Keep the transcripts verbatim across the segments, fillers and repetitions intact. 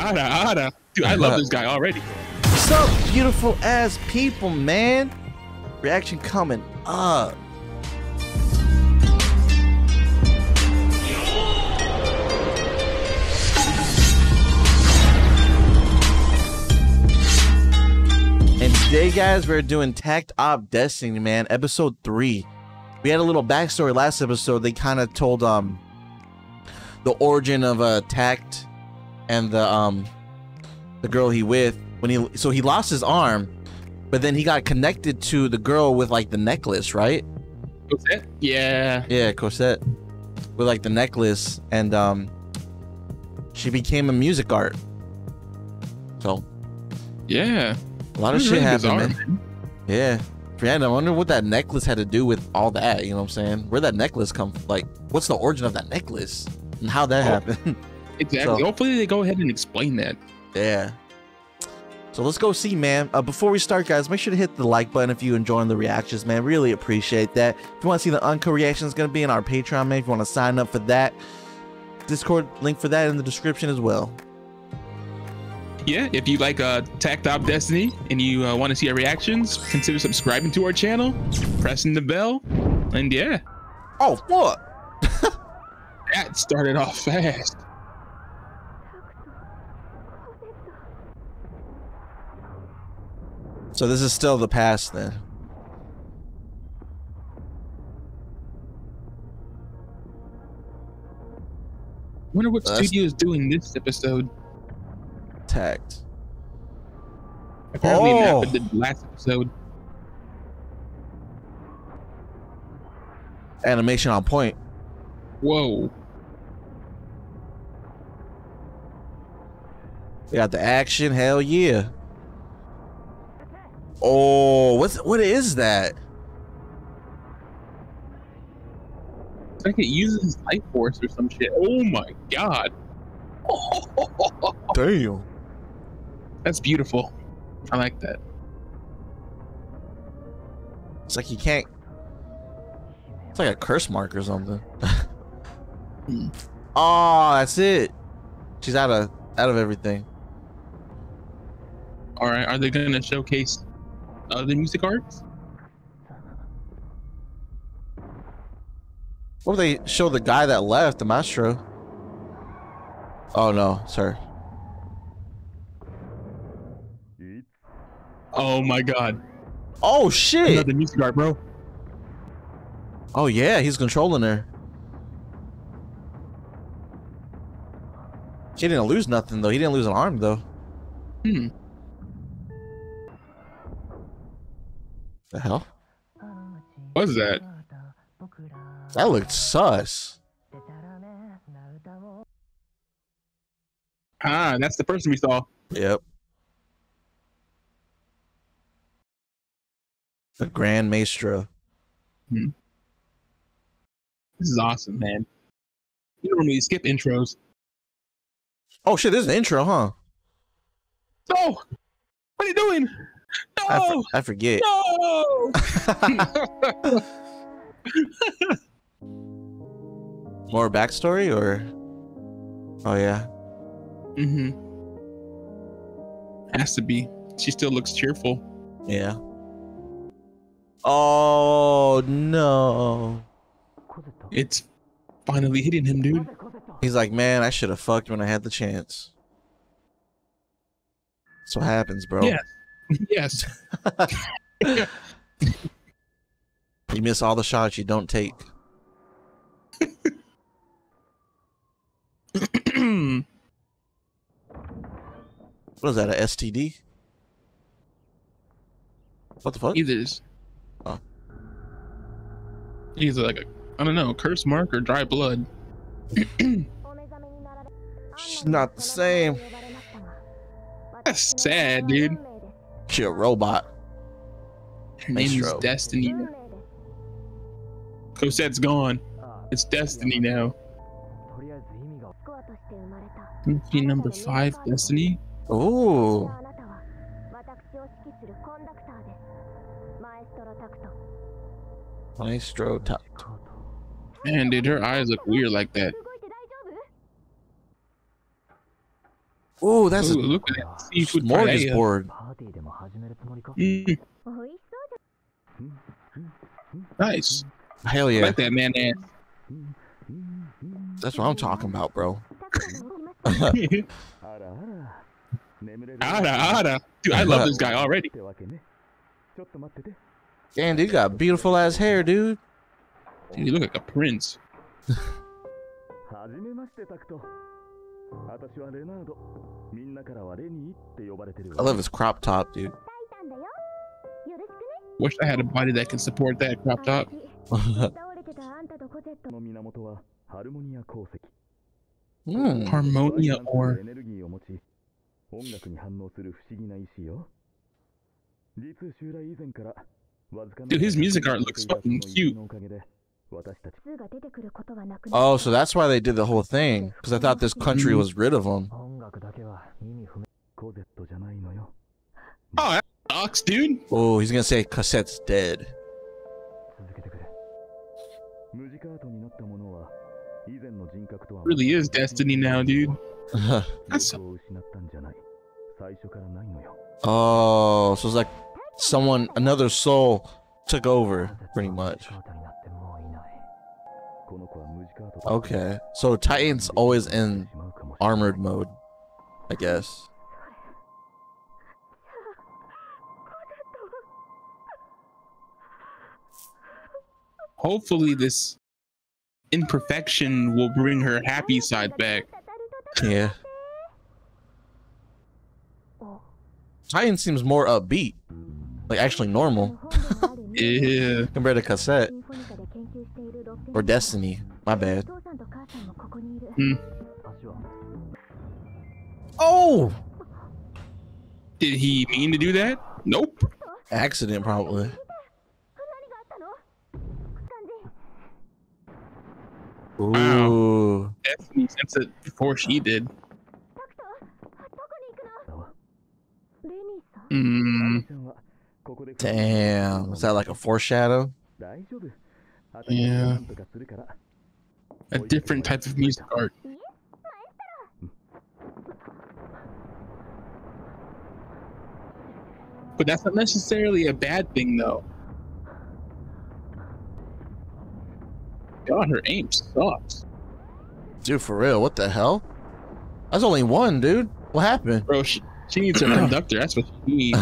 Ada, Ada. Dude, I love this guy already. What's up, beautiful ass people, man? Reaction coming up. And today, guys, we're doing Takt Op Destiny, man, episode three. We had a little backstory last episode. They kind of told um the origin of uh, Takt and the um the girl he with when he so he lost his arm, but then he got connected to the girl with like the necklace, right? Cosette? Yeah. Yeah, Cosette with like the necklace, and um she became a music art. So yeah. A lot of shit really happened, bizarre, man. man. Yeah. Random. I wonder what that necklace had to do with all that, you know what I'm saying? Where'd that necklace come from? Like, what's the origin of that necklace? And how that oh, happened? Exactly. So, hopefully they go ahead and explain that. Yeah. So let's go see, man. Uh, before we start, guys, make sure to hit the like button if you're enjoying the reactions, man. Really appreciate that. If you want to see the uncut reaction, it's going to be in our Patreon, man. If you want to sign up for that, Discord link for that in the description as well. Yeah, if you like uh, Takt Op Destiny and you uh, want to see our reactions, consider subscribing to our channel, pressing the bell, and yeah. Oh, what? That started off fast. So this is still the past then. I wonder what That's studio is doing this episode. Takt. Apparently oh. not the last episode. Animation on point. Whoa. They got the action, hell yeah. Oh, what's what is that? It's like it uses life force or some shit. Oh my god. Damn. That's beautiful. I like that. It's like you can't. It's like a curse mark or something. hmm. Oh, that's it. She's out of out of everything. All right. Are they gonna showcase other music arts? What if they show the guy that left, the Maestro? Oh no, sir. Oh my god. Oh shit. Another music art, bro. Oh yeah, he's controlling her. She didn't lose nothing though. He didn't lose an arm though. Hmm. The hell? What's that? That looked sus. Ah, that's the person we saw. Yep. The Grand Maestro. Hmm. This is awesome, man. You normally skip intros. Oh shit, this is an intro, huh? No! What are you doing? No! I, for I forget. No! More backstory or? Oh yeah. Mm-hmm. Has to be. She still looks cheerful. Yeah. Oh no! It's finally hitting him, dude. He's like, man, I should have fucked when I had the chance. That's what happens, bro. Yes. Yes. Yeah. You miss all the shots you don't take. What is that? A S T D? What the fuck? Either is. Oh. Either like a, I don't know, curse mark or dry blood. She's not the same. That's sad, dude. She a robot. Her name is Destiny. Cosette's gone. It's Destiny now. Be number five, Destiny. Oh. Maestro Takt. Man, dude, her eyes look weird like that. Oh, that's Ooh, a look at that seafood smorgasbord. Mm. Nice. Hell yeah. I like that man ass. That's what I'm talking about, bro. Ada, ada. Dude, I love this guy already. Damn, dude, you got beautiful ass hair, dude. Dude, you look like a prince. I love his crop top, dude. Wish I had a body that can support that crop top. mm. Harmonia ore. Dude, his music art looks fucking cute. Oh, so that's why they did the whole thing. Because I thought this country was rid of them. Oh, that sucks, dude. Oh, he's going to say Cosette's dead. Really is destiny now, dude. That's oh, so it's like someone, another soul took over, pretty much. Okay, so Titan's always in armored mode, I guess. Hopefully this imperfection will bring her happy side back. Yeah. Titan seems more upbeat, like actually normal. Yeah. Compared to Cosette. Or Destiny. My bad. Mm. Oh! Did he mean to do that? Nope. Accident, probably. Ooh. Wow. Destiny sensed it before she did. Mm. Damn. Is that like a foreshadow? Yeah. A different type of music art. But that's not necessarily a bad thing, though. God, her aim sucks. Dude, for real, what the hell? That's only one, dude. What happened? Bro, she, she needs a conductor. That's what she needs.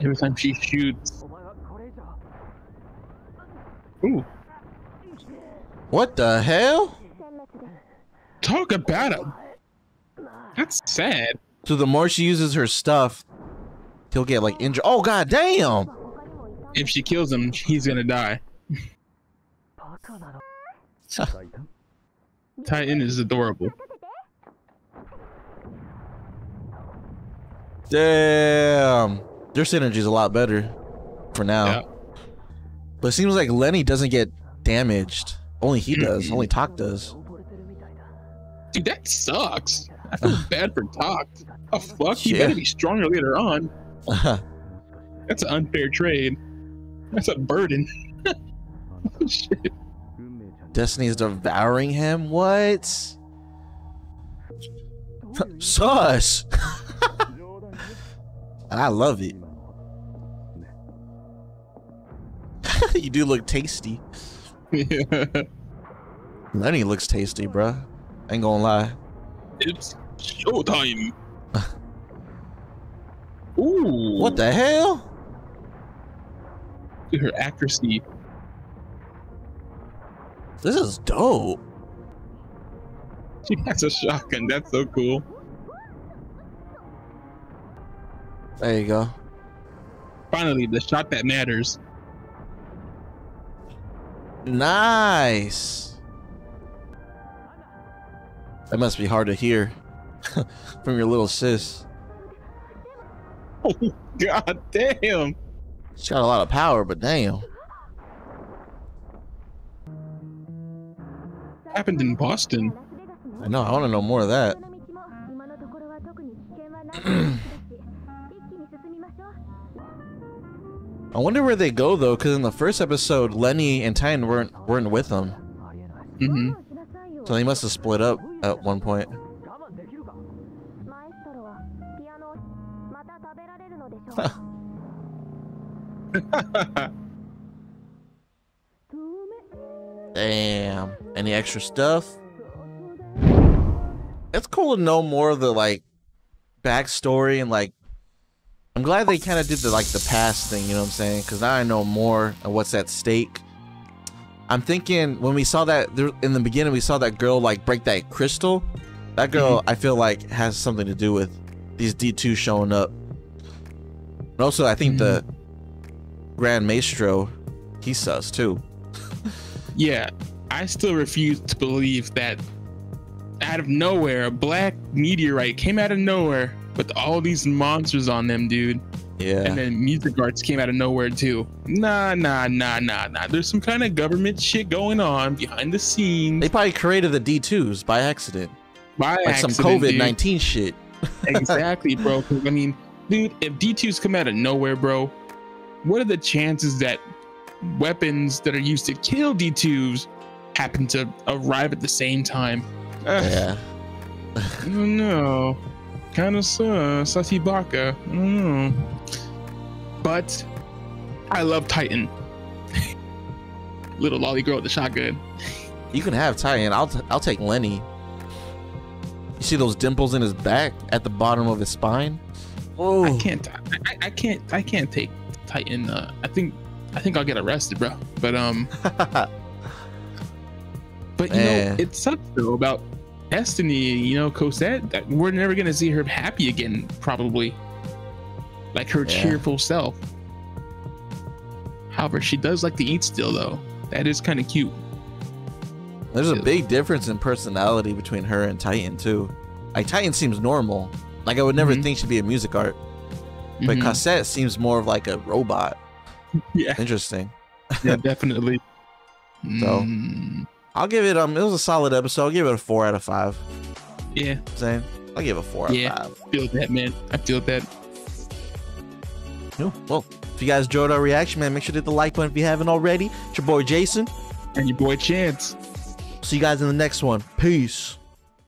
Every time she shoots. Ooh. What the hell? Talk about it. That's sad. So the more she uses her stuff, he'll get like injured. Oh god damn! If she kills him, he's gonna die. Titan is adorable. Damn. Their synergy's a lot better for now. Yeah. But it seems like Lenny doesn't get damaged. Only he does. Only Takt does. Dude, that sucks. I feel bad for Takt. Oh fuck, he yeah. better be stronger later on. That's an unfair trade. That's a burden. Oh, shit. Destiny's devouring him? What? Sus! I love it. You do look tasty. Yeah. Lenny looks tasty, bruh. Ain't gonna lie. It's showtime. Ooh. What the hell? Dude, her accuracy. This is dope. She has a shotgun. That's so cool. There you go. Finally, the shot that matters. Nice. That must be hard to hear from your little sis. Oh god damn. She's got a lot of power, but damn. Happened in Boston. I know, I want to know more of that. I wonder where they go though, because in the first episode, Lenny and Titan weren't weren't with them. Mm-hmm. So they must have split up at one point. Damn. Any extra stuff? It's cool to know more of the, like, backstory and, like, I'm glad they kind of did the, like, the past thing, you know what I'm saying? Because now I know more of what's at stake. I'm thinking when we saw that there, in the beginning, we saw that girl, like, break that crystal. That girl, mm-hmm. I feel like, has something to do with these D two showing up. But also, I think mm-hmm. the Grand Maestro, he sus, too. Yeah, I still refuse to believe that out of nowhere, a black meteorite came out of nowhere with all these monsters on them, dude. Yeah. And then music arts came out of nowhere too. Nah, nah, nah, nah, nah. There's some kind of government shit going on behind the scenes. They probably created the D twos by accident. By like accident, some COVID nineteen shit. Exactly, bro. I mean, dude, if D twos come out of nowhere, bro, what are the chances that weapons that are used to kill D twos happen to arrive at the same time? Yeah. I don't know. Kind of sus, sassy baka. I don't know. But I love Titan. Little lolly girl with the shotgun. You can have Titan. I'll t I'll take Lenny. You see those dimples in his back at the bottom of his spine? Oh, I can't. I, I can't. I can't take Titan. Uh, I think. I think I'll get arrested, bro. But um. But you Man. know, it sucks though about Destiny. You know, Cosette. We're never gonna see her happy again, probably. Like her yeah. cheerful self. However, she does like to eat still, though. That is kind of cute. There's still. a big difference in personality between her and Titan too. Like Titan seems normal. Like I would never mm-hmm. think she'd be a music art. But mm-hmm. Cosette seems more of like a robot. Yeah. Interesting. Yeah, definitely. So. Mm. I'll give it, um, it was a solid episode. I'll give it a four out of five. Yeah. Same. I'll give it a four yeah, out of five. I feel that, man. I feel that. Cool. Well, if you guys enjoyed our reaction, man, make sure to hit the like button if you haven't already. It's your boy Jason. And your boy Chance. See you guys in the next one. Peace.